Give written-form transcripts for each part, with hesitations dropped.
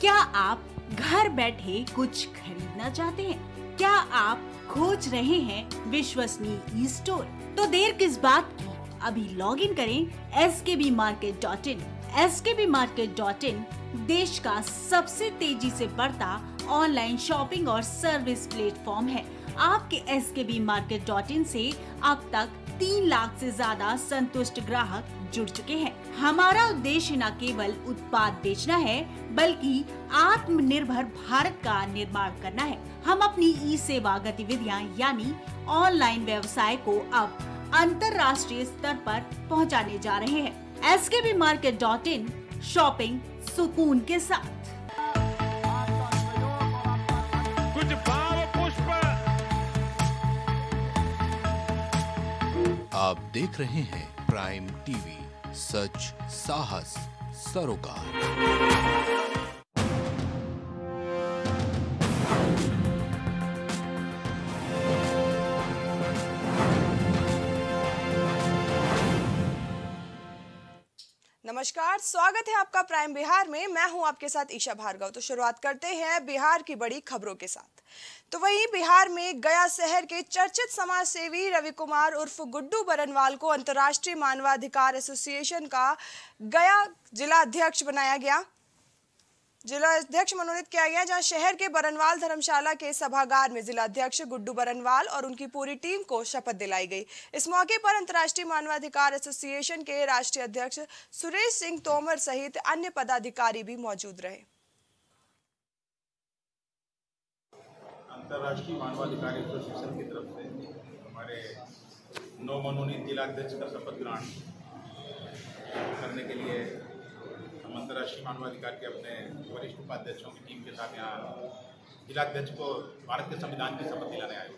क्या आप घर बैठे कुछ खरीदना चाहते हैं? क्या आप खोज रहे हैं विश्वसनीय ई स्टोर? तो देर किस बात की, अभी लॉग इन करें skbmarket.in। skbmarket.in देश का सबसे तेजी से बढ़ता ऑनलाइन शॉपिंग और सर्विस प्लेटफॉर्म है। आपके skbmarket.in से अब तक 3 लाख से ज्यादा संतुष्ट ग्राहक जुड़ चुके हैं। हमारा उद्देश्य न केवल उत्पाद बेचना है बल्कि आत्मनिर्भर भारत का निर्माण करना है। हम अपनी ई सेवा गतिविधियां यानी ऑनलाइन व्यवसाय को अब अंतरराष्ट्रीय स्तर पर पहुंचाने जा रहे हैं। skbmarket.in, शॉपिंग सुकून के साथ। कुछ भाव पुष्प आप देख रहे हैं प्राइम टीवी, सच साहस सरोकार। नमस्कार, स्वागत है आपका प्राइम बिहार में। मैं हूं आपके साथ ईशा भार्गव। तो शुरुआत करते हैं बिहार की बड़ी खबरों के साथ। तो वहीं बिहार में गया शहर के चर्चित समाज सेवी रविकुमार उर्फ गुड्डू बरनवाल को अंतरराष्ट्रीय मानवाधिकार एसोसिएशन का गया जिला अध्यक्ष बनाया गया। जिला अध्यक्ष मनोनीत किया गया, जहां शहर के बरनवाल धर्मशाला के सभागार में जिला अध्यक्ष गुड्डू बरनवाल और उनकी पूरी टीम को शपथ दिलाई गई। इस मौके पर अंतर्राष्ट्रीय मानवाधिकार एसोसिएशन के राष्ट्रीय अध्यक्ष सुरेश सिंह तोमर सहित अन्य पदाधिकारी भी मौजूद रहे। अंतर्राष्ट्रीय मानवाधिकार एसोसिएशन की तरफ से हमारे नवमनोनीत जिलाध्यक्ष का शपथ ग्रहण करने के लिए हम अंतर्राष्ट्रीय मानवाधिकार के अपने वरिष्ठ उपाध्यक्षों की टीम के साथ यहाँ जिलाध्यक्ष को भारत के संविधान की शपथ दिलाने आए।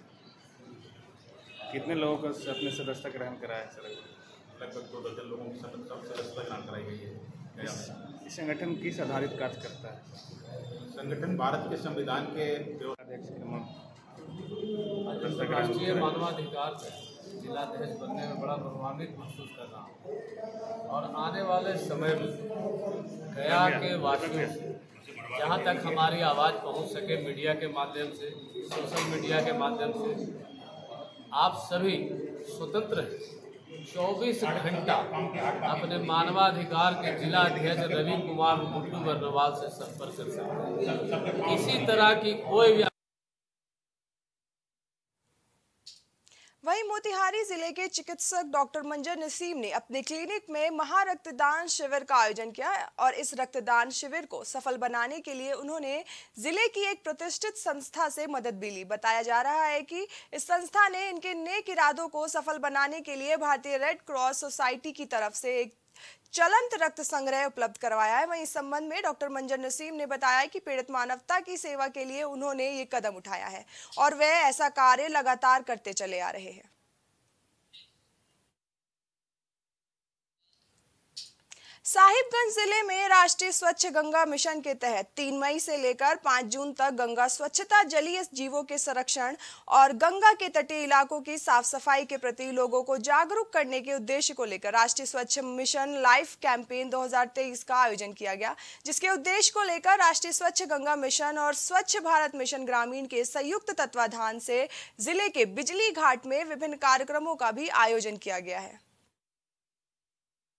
कितने लोगों को अपने सदस्यता ग्रहण कराया है? सर लगभग 2 दर्जन लोगों की सदस्यता ग्रहण कराई गई है। इस संगठन किस आधारित कार्य करता है? संगठन भारत के संविधान के अंतर्राष्ट्रीय मानवाधिकार से जिलाध्यक्ष बनने में बड़ा गौरवान्वित महसूस कर रहा हूँ और आने वाले समय में गया के वासियों से जहाँ तक हमारी आवाज़ पहुँच सके मीडिया के माध्यम से, सोशल मीडिया के माध्यम से, आप सभी स्वतंत्र हैं। 24 घंटा अपने मानवाधिकार के जिला अध्यक्ष रवि कुमार गुड्डू बरनवाल से संपर्क कर सकते हैं। इसी तरह की कोई भी। वहीं मोतिहारी जिले के चिकित्सक डॉक्टर मंजर नसीम ने अपने क्लिनिक में महारक्तदान शिविर का आयोजन किया और इस रक्तदान शिविर को सफल बनाने के लिए उन्होंने जिले की एक प्रतिष्ठित संस्था से मदद भी ली। बताया जा रहा है कि इस संस्था ने इनके नेक इरादों को सफल बनाने के लिए भारतीय रेड क्रॉस सोसाइटी की तरफ से एक चलंत रक्त संग्रह उपलब्ध करवाया है। वहीं इस संबंध में डॉक्टर मंजर नसीम ने बताया कि पीड़ित मानवता की सेवा के लिए उन्होंने ये कदम उठाया है और वे ऐसा कार्य लगातार करते चले आ रहे हैं। साहिबगंज जिले में राष्ट्रीय स्वच्छ गंगा मिशन के तहत 3 मई से लेकर 5 जून तक गंगा स्वच्छता, जलीय जीवों के संरक्षण और गंगा के तटीय इलाकों की साफ सफाई के प्रति लोगों को जागरूक करने के उद्देश्य को लेकर राष्ट्रीय स्वच्छ मिशन लाइफ कैंपेन 2023 का आयोजन किया गया, जिसके उद्देश्य को लेकर राष्ट्रीय स्वच्छ गंगा मिशन और स्वच्छ भारत मिशन ग्रामीण के संयुक्त तत्वाधान से जिले के बिजली घाट में विभिन्न कार्यक्रमों का भी आयोजन किया गया है।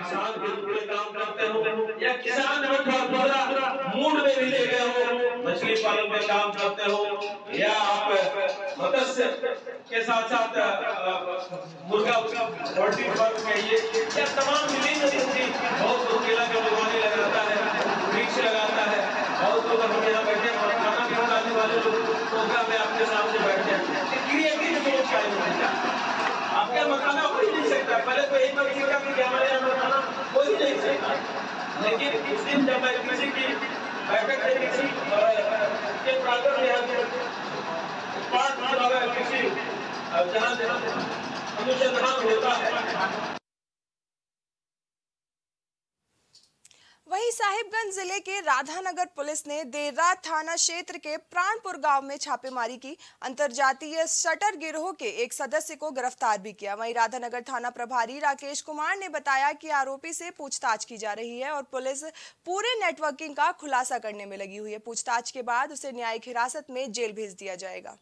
किसान के रूप में काम करते हो या किसान में थोड़ा मूड में भी ले गए हो, मछली पालन में काम करते हो या आप मत्स्य के साथ साथ मुर्गा पोल्ट्री फार्म कहिए या तमाम विभिन्न चीजें। बहुत लोग केला का बागवानी लगाता है, वृक्ष लगाता है। बहुत लोग हम यहाँ बैठे और खाना भी बनाने वाले लोग प्रोग्राम में आपके सामने बैठे हैं। क्रिएटिव सोच का आपका मखाना कोई नहीं सकता। पहले तो एक बार सीखा कि हमारे यहाँ मखाना कोई नहीं सकता, लेकिन इस दिन जब मैं किसी की बैठक में किसी के प्रांगण में यहाँ पाठ लगा किसी जहाँ अनुसंधान होता है। वहीं साहिबगंज जिले के राधानगर पुलिस ने देर रात थाना क्षेत्र के प्राणपुर गांव में छापेमारी की। अंतरजातीय शटर गिरोह के एक सदस्य को गिरफ्तार भी किया। वहीं राधानगर थाना प्रभारी राकेश कुमार ने बताया कि आरोपी से पूछताछ की जा रही है और पुलिस पूरे नेटवर्किंग का खुलासा करने में लगी हुई है। पूछताछ के बाद उसे न्यायिक हिरासत में जेल भेज दिया जाएगा।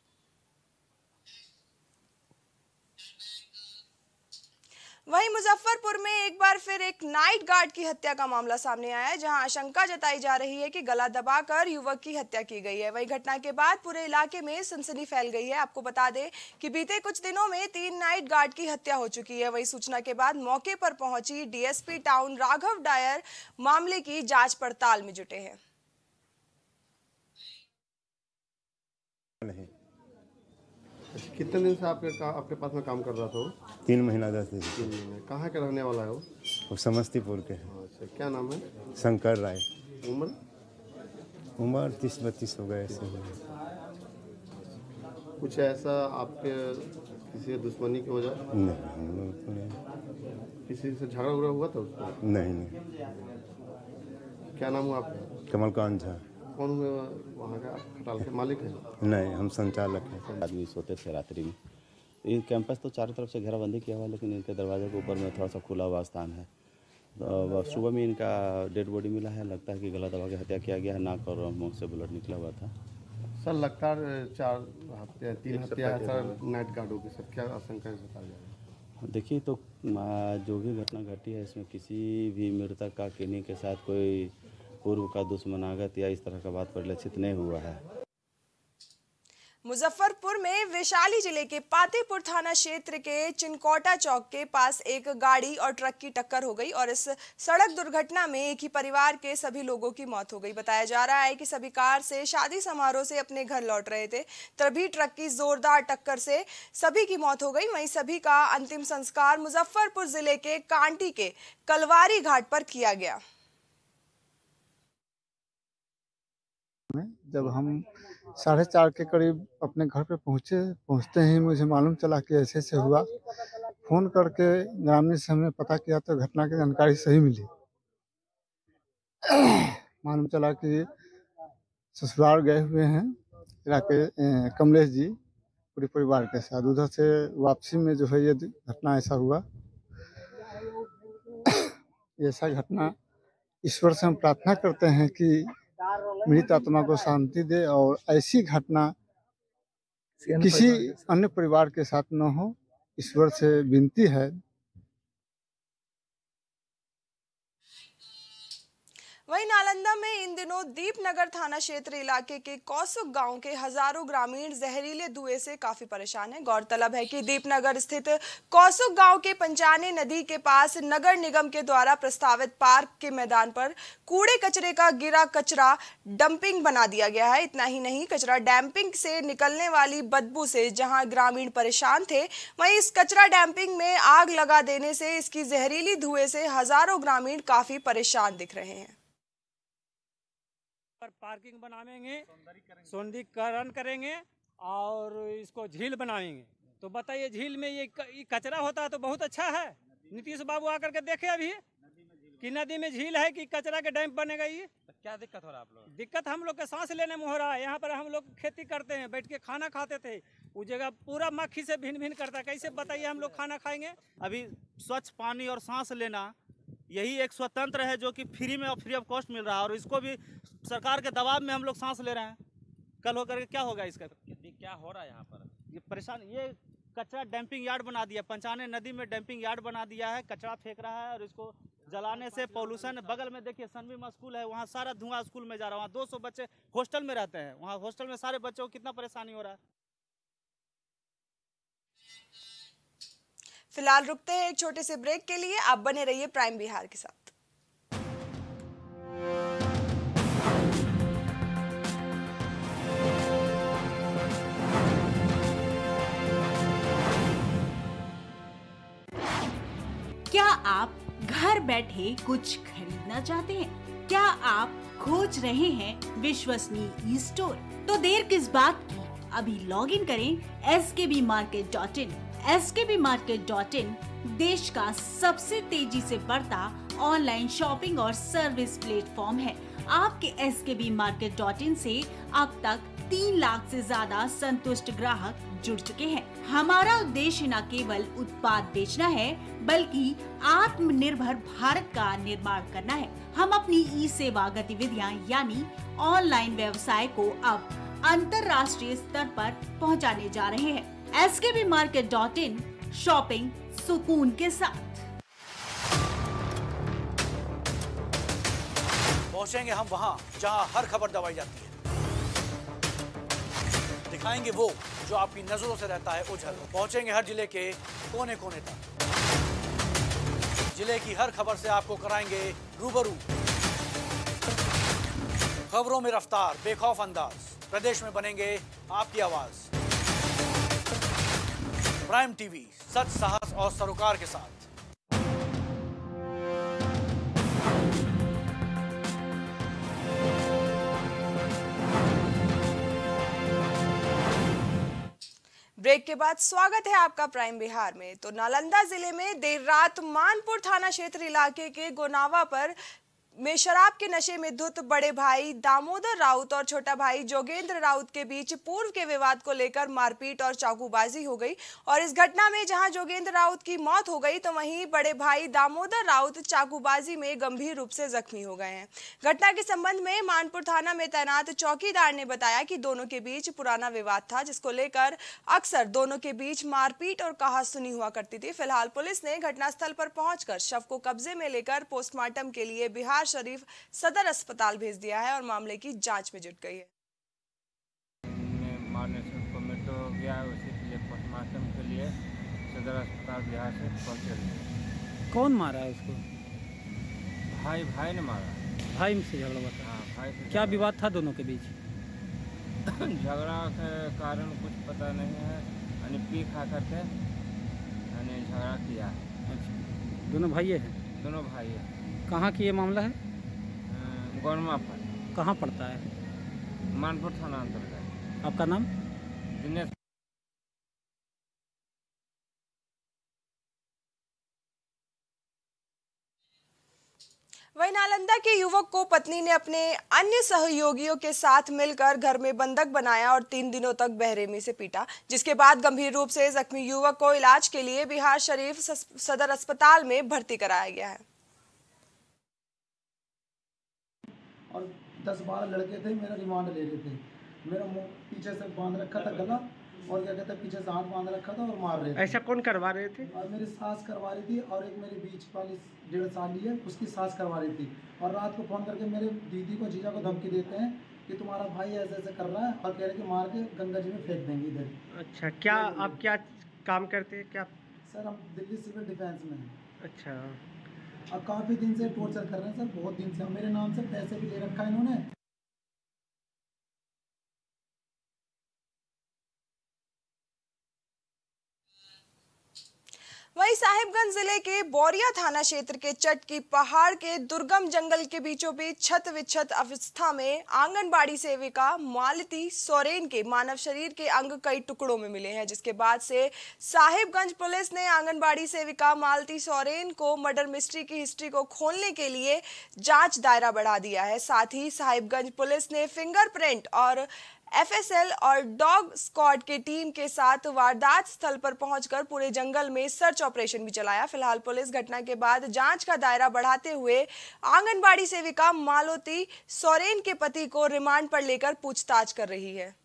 वहीं मुजफ्फरपुर में एक बार फिर एक नाइट गार्ड की हत्या का मामला सामने आया है, जहां आशंका जताई जा रही है कि गला दबाकर युवक की हत्या की गई है। वहीं घटना के बाद पूरे इलाके में सनसनी फैल गई है। आपको बता दें कि बीते कुछ दिनों में 3 नाइट गार्ड की हत्या हो चुकी है। वहीं सूचना के बाद मौके पर पहुंची डीएसपी टाउन राघव डायर मामले की जाँच पड़ताल में जुटे हैं। कितने दिन से आपके पास में काम कर रहा था? 3 महीना से। 3 महीने। कहाँ के रहने वाला है वो? समस्तीपुर के। अच्छा, क्या नाम है? शंकर राय। उम्र 30-32 हो गए। कुछ ऐसा आपके किसी दुश्मनी की वजह? नहीं। किसी से झगड़ा उगड़ा हुआ था उसको? नहीं। क्या नाम हुआ आपका? कमलकांत झा। कौन हुए वहाँ का? खटाल के मालिक है? नहीं, हम संचालक हैं। आदमी सोते थे रात्रि में। ये कैंपस तो चारों तरफ से घेराबंदी किया हुआ है, लेकिन इनके दरवाजे के ऊपर में थोड़ा सा खुला हुआ स्थान है। तो सुबह में इनका डेड बॉडी मिला है। लगता है कि गला दबा के हत्या किया गया है। नाक और मुँह से बुलेट निकला हुआ था। सर लगातार 4-3 हत्या नाइट गार्डों की सर क्या आशंका जताई जा रही है? देखिए, तो जो भी घटना घटी है इसमें किसी भी मृतक का किन्हीं के साथ कोई पूर्व का दुश्मनागत या इस तरह का बात परिलक्षित नहीं हुआ है। मुजफ्फरपुर में वैशाली जिले के पातेपुर थाना क्षेत्र के चिनकोटा चौक के पास एक गाड़ी और ट्रक की टक्कर हो गई और इस सड़क दुर्घटना में एक ही परिवार के सभी लोगों की मौत हो गई। बताया जा रहा है कि सभी कार से शादी समारोह से अपने घर लौट रहे थे, तभी ट्रक की जोरदार टक्कर से सभी की मौत हो गई। वहीं सभी का अंतिम संस्कार मुजफ्फरपुर जिले के कांटी के कलवारी घाट पर किया गया। जब हम 4:30 के करीब अपने घर पे पहुंचते ही मुझे मालूम चला कि ऐसे ऐसे हुआ। फोन करके ग्रामीण से हमने पता किया तो घटना की जानकारी सही मिली। मालूम चला कि ससुराल गए हुए हैं कमलेश जी पूरे परिवार के साथ। उधर से वापसी में जो है ये घटना ऐसा हुआ। ऐसा घटना ईश्वर से हम प्रार्थना करते हैं कि मृत आत्मा को शांति दे और ऐसी घटना किसी अन्य परिवार के साथ न हो, ईश्वर से विनती है। वहीं नालंदा में इन दिनों दीपनगर थाना क्षेत्र इलाके के कौसुक गांव के हजारों ग्रामीण जहरीले धुएं से काफी परेशान हैं। गौरतलब है कि दीपनगर स्थित कौसुक गांव के पंचाने नदी के पास नगर निगम के द्वारा प्रस्तावित पार्क के मैदान पर कूड़े कचरे का गिरा कचरा डंपिंग बना दिया गया है। इतना ही नहीं, कचरा डंपिंग से निकलने वाली बदबू से जहाँ ग्रामीण परेशान थे, वहीं इस कचरा डंपिंग में आग लगा देने से इसकी जहरीली धुएं से हजारों ग्रामीण काफी परेशान दिख रहे हैं। पर पार्किंग बनाएंगे, सौंदर्यीकरण करेंगे और इसको झील बनाएंगे। तो बताइए, झील में ये कचरा होता है तो बहुत अच्छा है। नीतीश बाबू आकर के देखे अभी कि नदी में झील है कि कचरा के डैम बनेगा। ये तो क्या दिक्कत हो रहा है आप लोग? दिक्कत हम लोग के सांस लेने में हो रहा है। यहाँ पर हम लोग खेती करते हैं, बैठ के खाना खाते थे, वो जगह पूरा मक्खी से भिन भिन करता। कैसे बताइए हम लोग खाना खाएंगे? अभी स्वच्छ पानी और सांस लेना यही एक स्वतंत्र है जो कि फ्री में और फ्री ऑफ कॉस्ट मिल रहा है, और इसको भी सरकार के दबाव में हम लोग सांस ले रहे हैं। कल होकर के क्या होगा इसका? क्या हो रहा है यहाँ पर? ये परेशान, ये कचरा डंपिंग यार्ड बना दिया। पंचाने नदी में डंपिंग यार्ड बना दिया है। कचरा फेंक रहा है और इसको जलाने से पॉल्यूशन। बगल में देखिए सनबीम स्कूल है, वहाँ सारा धुआं स्कूल में जा रहा है। वहाँ 200 बच्चे हॉस्टल में रहते हैं, वहाँ हॉस्टल में सारे बच्चों को कितना परेशानी हो रहा है। फिलहाल रुकते हैं एक छोटे से ब्रेक के लिए। आप बने रहिए प्राइम बिहार के साथ। क्या आप घर बैठे कुछ खरीदना चाहते हैं? क्या आप खोज रहे हैं विश्वसनीय ई स्टोर? तो देर किस बात की, अभी लॉग इन करें skbmarket.in। skbmarket.in देश का सबसे तेजी से बढ़ता ऑनलाइन शॉपिंग और सर्विस प्लेटफॉर्म है। आपके skbmarket.in से अब तक 3 लाख से ज्यादा संतुष्ट ग्राहक जुड़ चुके हैं। हमारा उद्देश्य न केवल उत्पाद बेचना है बल्कि आत्मनिर्भर भारत का निर्माण करना है। हम अपनी ई सेवा गतिविधियां यानी ऑनलाइन व्यवसाय को अब अंतरराष्ट्रीय स्तर पर पहुंचाने जा रहे हैं। skbmarket.in, शॉपिंग सुकून के साथ। पहुंचेंगे हम वहां जहां हर खबर दबाई जाती है, दिखाएंगे वो जो आपकी नजरों से रहता है उजल। पहुंचेंगे हर जिले के कोने कोने तक, जिले की हर खबर से आपको कराएंगे रूबरू। खबरों में रफ्तार, बेखौफ अंदाज, प्रदेश में बनेंगे आपकी आवाज। प्राइम टीवी, सच, साहस और सरोकार के साथ। ब्रेक के बाद स्वागत है आपका प्राइम बिहार में। तो नालंदा जिले में देर रात मानपुर थाना क्षेत्र इलाके के गोनावा पर में शराब के नशे में धुत बड़े भाई दामोदर राउत और छोटा भाई जोगेंद्र राउत के बीच पूर्व के विवाद को लेकर मारपीट और चाकूबाजी हो गई। और इस घटना में जहां जोगेंद्र राउत की मौत हो गई तो वहीं बड़े भाई दामोदर राउत चाकूबाजी में गंभीर रूप से जख्मी हो गए हैं। घटना के संबंध में मानपुर थाना में तैनात चौकीदार ने बताया कि दोनों के बीच पुराना विवाद था, जिसको लेकर अक्सर दोनों के बीच मारपीट और कहासुनी हुआ करती थी। फिलहाल पुलिस ने घटनास्थल पर पहुंचकर शव को कब्जे में लेकर पोस्टमार्टम के लिए बिहार शरीफ सदर अस्पताल भेज दिया है और मामले की जांच में जुट गई है। मारने से उनको मृत्यु हो गया, उसी के लिए पोस्टमार्टम के लिए सदर अस्पताल बिहार से पहुंचे। कौन मारा है उसको? भाई, भाई ने मारा। भाई से झगड़ा हुआ था? भाई से। क्या विवाद था दोनों के बीच? झगड़ा के कारण कुछ पता नहीं है, यानी पी खा करके यानी झगड़ा किया। दोनों भाई है? दोनों भाई है। कहाँ की ये मामला है? गौरमा पर। कहाँ पड़ता है? मानपुर थाना अंतर्गत। आपका नाम? दिनेश। वहीं नालंदा के युवक को पत्नी ने अपने अन्य सहयोगियों के साथ मिलकर घर में बंधक बनाया और 3 दिनों तक बेरहमी से पीटा, जिसके बाद गंभीर रूप से जख्मी युवक को इलाज के लिए बिहार शरीफ सदर अस्पताल में भर्ती कराया गया है। और 10-12 लड़के थे, मेरा रिमांड ले रहे थे। मेरा मुंह पीछे से बांध रखा था, गला और क्या कहते हैं पीछे से हाथ बांध रखा था और मार रहे थे। ऐसा कौन करवा रहे थे? और मेरी सास करवा रही थी और एक मेरे बीच वाली 1.5 साल है उसकी सास करवा रही थी। और रात को फ़ोन करके मेरे दीदी को, जीजा को धमकी देते हैं कि तुम्हारा भाई ऐसे ऐसे कर रहा है और कह रहे कि मार के गंगा जी में फेंक देंगे इधर। अच्छा, क्या आप क्या काम करते हैं? क्या सर, हम दिल्ली सिविल डिफेंस में हैं। अच्छा, अब काफी दिन से टॉर्चर कर रहे हैं सर, बहुत दिन से। मेरे नाम से पैसे भी ले रखा है इन्होंने। वहीं साहिबगंज जिले के बौरिया थाना क्षेत्र के चटकी पहाड़ के दुर्गम जंगल के बीचों बीच छत विछत अवस्था में आंगनबाड़ी सेविका मालती सोरेन के मानव शरीर के अंग कई टुकड़ों में मिले हैं, जिसके बाद से साहिबगंज पुलिस ने आंगनबाड़ी सेविका मालती सोरेन को मर्डर मिस्ट्री की हिस्ट्री को खोलने के लिए जांच दायरा बढ़ा दिया है। साथ ही साहिबगंज पुलिस ने फिंगरप्रिंट और FSL और डॉग स्क्वाड के टीम के साथ वारदात स्थल पर पहुंचकर पूरे जंगल में सर्च ऑपरेशन भी चलाया। फिलहाल पुलिस घटना के बाद जांच का दायरा बढ़ाते हुए आंगनबाड़ी सेविका मालती सोरेन के पति को रिमांड पर लेकर पूछताछ कर रही है।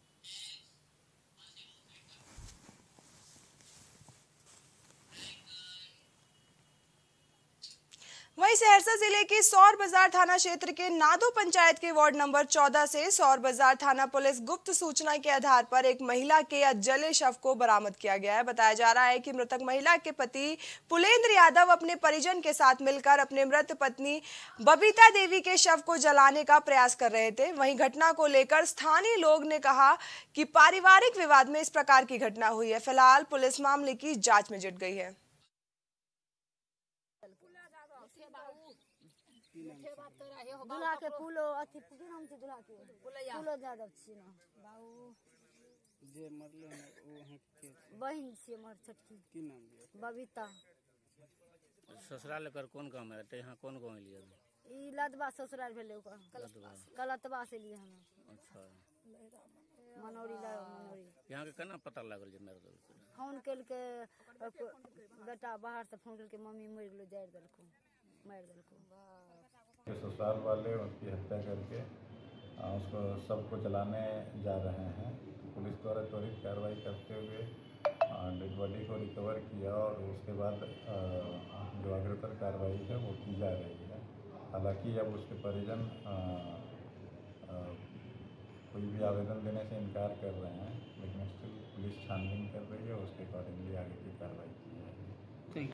वहीं सहरसा जिले के सौर बाजार थाना क्षेत्र के नादो पंचायत के वार्ड नंबर 14 से सौर बाजार थाना पुलिस गुप्त सूचना के आधार पर एक महिला के जले शव को बरामद किया गया है। बताया जा रहा है कि मृतक महिला के पति पुलेंद्र यादव अपने परिजन के साथ मिलकर अपने मृत पत्नी बबीता देवी के शव को जलाने का प्रयास कर रहे थे। वहीं घटना को लेकर स्थानीय लोग ने कहा कि पारिवारिक विवाद में इस प्रकार की घटना हुई है। फिलहाल पुलिस मामले की जाँच में जुट गई है। दुल्हा के पुलो अथी की नाम छै, दुल्हा के पुलो यादव छी ना बाबू जे मरले ओ हक के बहिन छी हमर छोटकी। की नाम? बबीता। ससुराल कर कौन काम है तो यहाँ कौन गाँव एलिए ई लदबा ससुराल भेल गलतबा से लिए हम। अच्छा मनौरी ला मनौरी यहाँ के केना पता लागल जे मर गेल? फोन कल के बेटा बाहर से फोन कल के मम्मी मर गेलो जाय देलको मार देलको। ससुराल वाले उनकी हत्या करके उसको सबको जलाने जा रहे हैं। पुलिस द्वारा त्वरित कार्रवाई करते हुए डेड बॉडी को रिकवर किया और उसके बाद जो अग्रतर कार्रवाई है वो की जा रही है। हालांकि अब उसके परिजन कोई भी आवेदन देने से इनकार कर रहे हैं, लेकिन स्टिल पुलिस छानबीन कर रही है और उसके अकॉर्डिंगली आगे की कार्रवाई की जाएगी।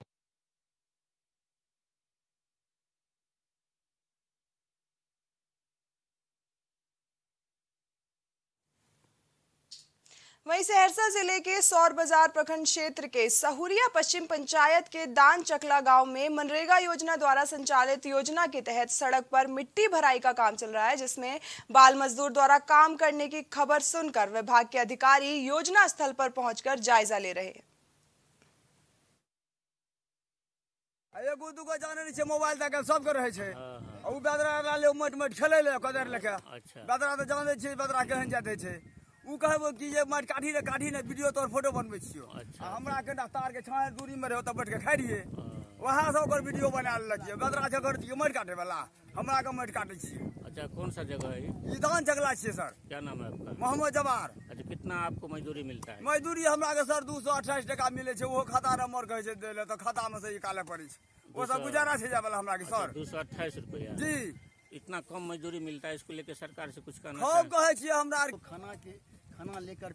वहीं सहरसा जिले के सौर बाजार प्रखंड क्षेत्र के सहूरिया पश्चिम पंचायत के दान चकला गांव में मनरेगा योजना द्वारा संचालित योजना के तहत सड़क पर मिट्टी भराई का काम चल रहा है, जिसमें बाल मजदूर द्वारा काम करने की खबर सुनकर विभाग के अधिकारी योजना स्थल पर पहुंचकर जायजा ले रहे हैं। एगो दूगो जाने नहीं मोबाइल तक सब के रहे छे उ कहबो कि जे मार काठी ने वीडियो तोर फोटो बनबै छियो। अच्छा। हमरा के तार के छाया दूरी में रहो त बैठ के खाइ रहिए, वहां से ओकर वीडियो बना लगिए। बदरा जगह के मार काटे वाला हमरा के मार काटे छियो। अच्छा, कौन सा जगह है ई? दान जंगला छिए सर। क्या नाम है आपका? मोहम्मद जवाहर। अच्छा, कितना आपको मजदूरी मिलता है? मजदूरी हमरा के सर 228 टका मिले छे, वो खाता नंबर कहे छे देले त खाता में से निकाले पड़ै छे, ओ सब गुजारा छे जावला हमरा के सर। 228 रुपया जी, इतना कम मजदूरी मिलता है, इसको लेके सरकार से कुछ करना चाहिए। कहे छिए हमरा खाना लेकर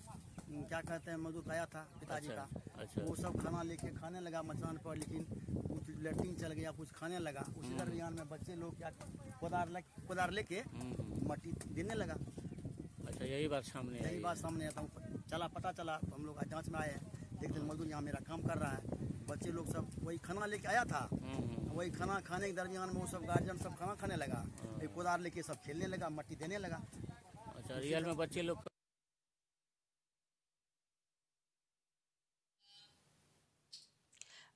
क्या कहते हैं मजदूर आया था पिताजी का। अच्छा। वो सब खाना लेके खाने लगा मचान पर, लेकिन कुछ लैट्रिन चल गया, कुछ खाने लगा। उसी दरमियान में बच्चे लोग क्या कोदार लेके मट्टी देने लगा। अच्छा, यही बात सामने आता हूँ पता चला तो हम लोग जाँच में आए हैं, देखते मजदूर यहाँ मेरा काम कर रहा है। बच्चे लोग सब वही खाना लेके आया था, वही खाना खाने के दरमियान में वो सब गार्जियन सब खाना खाने लगा, एक कोदार लेके सब खेलने लगा, मट्टी देने लगा। अच्छा, रियल में बच्चे लोग।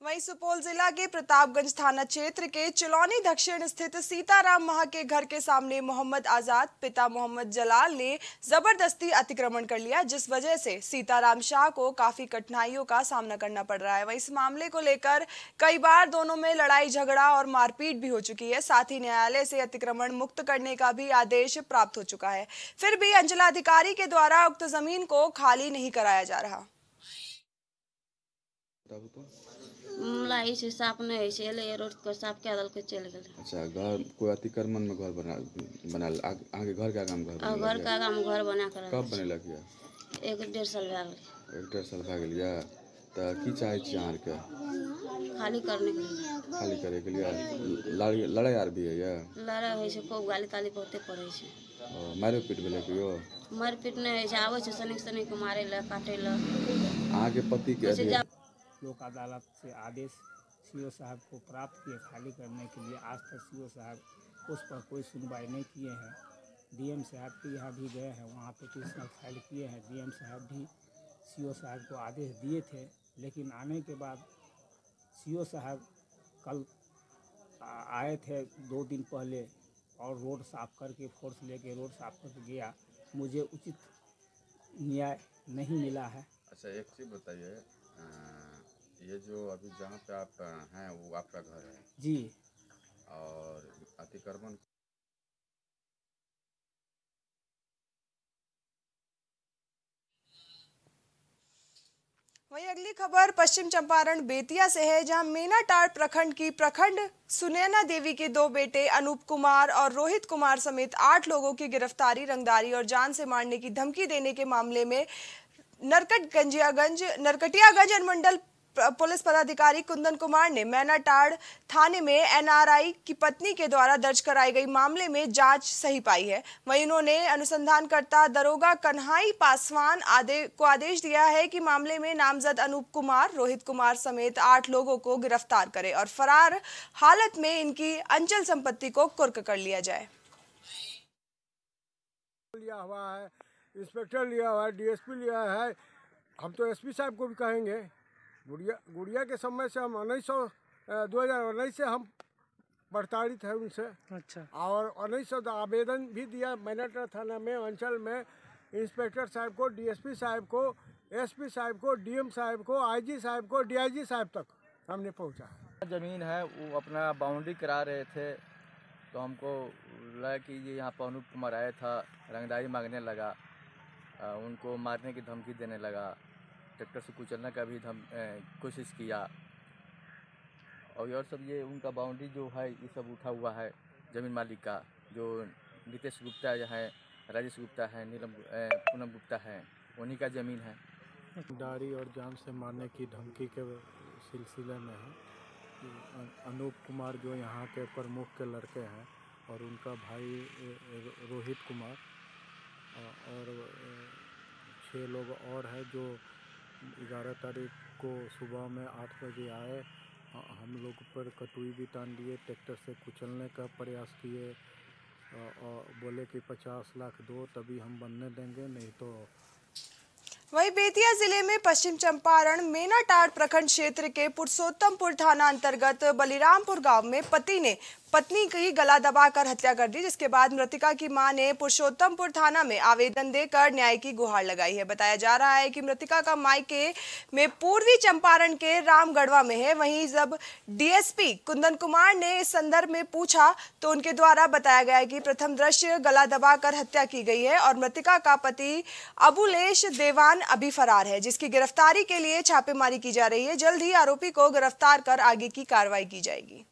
वहीं सुपौल जिला के प्रतापगंज थाना क्षेत्र के चिलौनी दक्षिण स्थित सीताराम शाह के घर के सामने मोहम्मद आजाद पिता मोहम्मद जलाल ने जबरदस्ती अतिक्रमण कर लिया, जिस वजह से सीताराम शाह को काफी कठिनाइयों का सामना करना पड़ रहा है। वहीं इस मामले को लेकर कई बार दोनों में लड़ाई झगड़ा और मारपीट भी हो चुकी है, साथ ही न्यायालय से अतिक्रमण मुक्त करने का भी आदेश प्राप्त हो चुका है। फिर भी अंचलाधिकारी के द्वारा उक्त जमीन को खाली नहीं कराया जा रहा। मामला ऐसे साफ नहीं है, रोड को साफ क्या दल के चल गए। अच्छा, घर कोई अतिक्रमण में घर बना आगे घर का काम घर बना कर कब बने लग गया? 1.5 साल भाग गए। 1.5 साल भाग गया तो की चाहे चार के खाली करने के लिए लड़ाई आर भी है या लड़ाई होय छे, खूब गाली ताली बहुते पड़े छे, मारो पीट भेले कि यो मार पीट नहीं है, आवे छे सनिक मारे ल काटे ल आगे पति के। लोक अदालत से आदेश सीओ साहब को प्राप्त किए खाली करने के लिए, आज तक सीओ साहब उस पर कोई सुनवाई नहीं किए हैं। डीएम साहब के यहाँ भी गए हैं, वहाँ पिटीशन फाइल किए हैं, डीएम साहब भी सीओ साहब को आदेश दिए थे, लेकिन आने के बाद सीओ साहब कल आए थे 2 दिन पहले और रोड साफ करके फोर्स लेके रोड साफ करके गया, मुझे उचित न्याय नहीं मिला है। अच्छा, एक चीज़ बताइए, ये जो अभी जहाँ पे आप हैं वो आपका घर है जी, और अतिक्रमण? वहीं अगली खबर पश्चिम चंपारण बेतिया से है, जहां मेनाटाट प्रखंड की प्रखंड सुनैना देवी के 2 बेटे अनूप कुमार और रोहित कुमार समेत 8 लोगों की गिरफ्तारी रंगदारी और जान से मारने की धमकी देने के मामले में नरकटियागंज अनुमंडल पुलिस पदाधिकारी कुंदन कुमार ने मैनाटाड़ थाने में एनआरआई की पत्नी के द्वारा दर्ज कराई गई मामले में जांच सही पाई है। वहीं उन्होंने अनुसंधानकर्ता दरोगा कन्हई पासवान को आदेश दिया है कि मामले में नामजद अनूप कुमार रोहित कुमार समेत 8 लोगों को गिरफ्तार करें और फरार हालत में इनकी अंचल संपत्ति को कुर्क कर लिया जाए। लिया हुआ है, इंस्पेक्टर लिया हुआ है, डीएसपी लिया है, हम तो एसपी साहब को भी कहेंगे। गुड़िया के समय से हम 1900 2019 से हम प्रताड़ित है उनसे। अच्छा। और 1900 आवेदन भी दिया मैनेटर थाना में, अंचल में इंस्पेक्टर साहब को, डीएसपी साहब को, एसपी साहब को, डीएम साहब को, आईजी साहब को, डीआईजी साहब तक हमने पहुंचा। ज़मीन है वो अपना बाउंड्री करा रहे थे तो हमको लगा कि ये यहाँ पर अनूप कुमार आया था, रंगदारी मांगने लगा, उनको मारने की धमकी देने लगा, ट्रैक्टर से कुचलने का भी कोशिश किया और सब। ये उनका बाउंड्री जो है ये सब उठा हुआ है ज़मीन मालिक का, जो नितेश गुप्ता है, राजेश गुप्ता है, नीलम पुनम गुप्ता है, उन्हीं का ज़मीन है। डारी और जान से मारने की धमकी के सिलसिले में है अनूप कुमार, जो यहाँ के प्रमुख के लड़के हैं, और उनका भाई रोहित कुमार और 6 लोग और हैं जो 11 तारीख को सुबह में 8 बजे आए, हम लोग पर कटुई भी तान लिए, ट्रैक्टर से कुचलने का प्रयास किए और बोले कि 50 लाख दो तभी हम बनने देंगे नहीं तो। वहीं बेतिया जिले में पश्चिम चंपारण मेनाटाड़ प्रखंड क्षेत्र के पुरुषोत्तमपुर थाना अंतर्गत बलिरामपुर गांव में पति ने पत्नी की गला दबाकर हत्या कर दी, जिसके बाद मृतका की मां ने पुरुषोत्तमपुर थाना में आवेदन देकर न्याय की गुहार लगाई है। बताया जा रहा है कि मृतका का मायके में पूर्वी चंपारण के रामगढ़वा में है। वहीं जब डीएसपी कुंदन कुमार ने इस संदर्भ में पूछा तो उनके द्वारा बताया गया कि प्रथम दृश्य गला दबाकर हत्या की गई है और मृतका का पति अबुलेश देवान अभी फरार है, जिसकी गिरफ्तारी के लिए छापेमारी की जा रही है। जल्द ही आरोपी को गिरफ्तार कर आगे की कार्रवाई की जाएगी।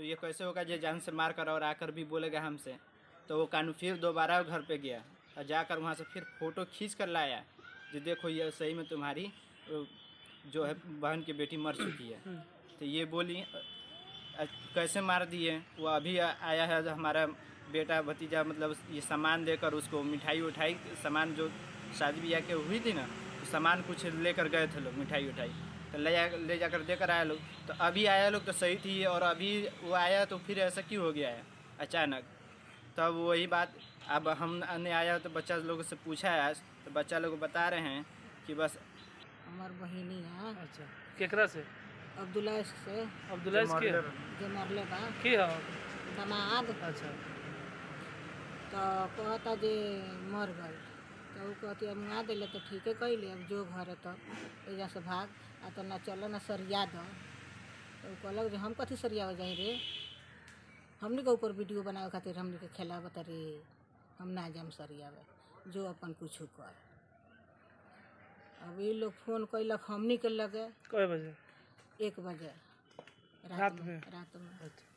ये कैसे होगा, ये जान से मार कर और आकर भी बोलेगा हमसे, तो वो कानून फिर दोबारा घर पे गया और जाकर वहाँ से फिर फ़ोटो खींच कर लाया जो देखो ये सही में तुम्हारी जो है बहन की बेटी मर चुकी है। तो ये बोली कैसे मार दिए, वो अभी आया है हमारा बेटा भतीजा, मतलब ये सामान देकर उसको मिठाई उठाई सामान जो शादी ब्याह के हुई थी ना, तो सामान कुछ लेकर गए थे लोग, मिठाई उठाई ले जाकर देकर आया लोग। तो अभी आया लोग तो सही थी और अभी वो आया तो फिर ऐसा क्यों हो गया है अचानक, तब वही बात। अब हमने आया तो बच्चा लोगों से पूछा है तो बच्चा लोग बता रहे हैं कि बस हमार बहिनी है। अच्छा, केकरा से? अब्दुल्लास से। अब्दुल्लास के जो मरले बा की है दामाद। अच्छा, तो कहता जे मर गए तो वो कहती अब ना दिले तो ठीक है कैले, अब जो घर है तब एजा से भाग आ तो ना चलो ना सरिया दो। तो कहलक जो हम कथी सरिया हो जाए रे, हमने के ऊपर वीडियो बनावे खातिर हमने के खेला बता रे, हम ना जाम सरियावे, जो अपन कुछ कर। अब ये लोग फोन कैलक हमने के लगे कई बजे, 1 बजे रात में। अच्छा।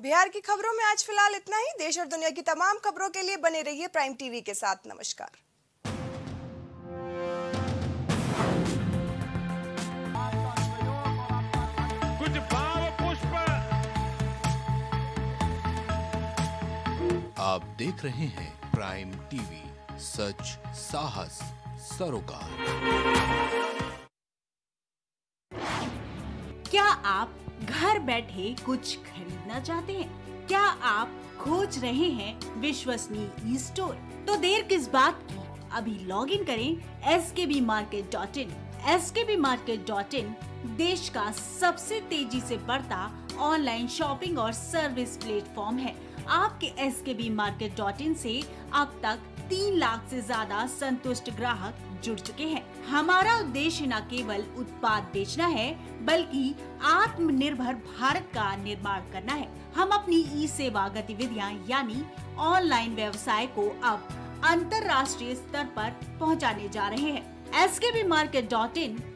बिहार की खबरों में आज फिलहाल इतना ही। देश और दुनिया की तमाम खबरों के लिए बने रहिए प्राइम टीवी के साथ। नमस्कार। कुछ भाव पुष्प आप देख रहे हैं प्राइम टीवी, सच साहस सरोकार। क्या आप घर बैठे कुछ खरीदना चाहते हैं? क्या आप खोज रहे हैं विश्वसनीय ई स्टोर? तो देर किस बात की, अभी लॉग इन करें skbmarket.in। skbmarket.in देश का सबसे तेजी से बढ़ता ऑनलाइन शॉपिंग और सर्विस प्लेटफॉर्म है। आपके skbmarket.in से अब तक 3 लाख से ज्यादा संतुष्ट ग्राहक जुड़ चुके हैं। हमारा उद्देश्य न केवल उत्पाद बेचना है बल्कि आत्मनिर्भर भारत का निर्माण करना है। हम अपनी ई सेवा गतिविधियां यानी ऑनलाइन व्यवसाय को अब अंतरराष्ट्रीय स्तर पर पहुंचाने जा रहे हैं। skbmarket.in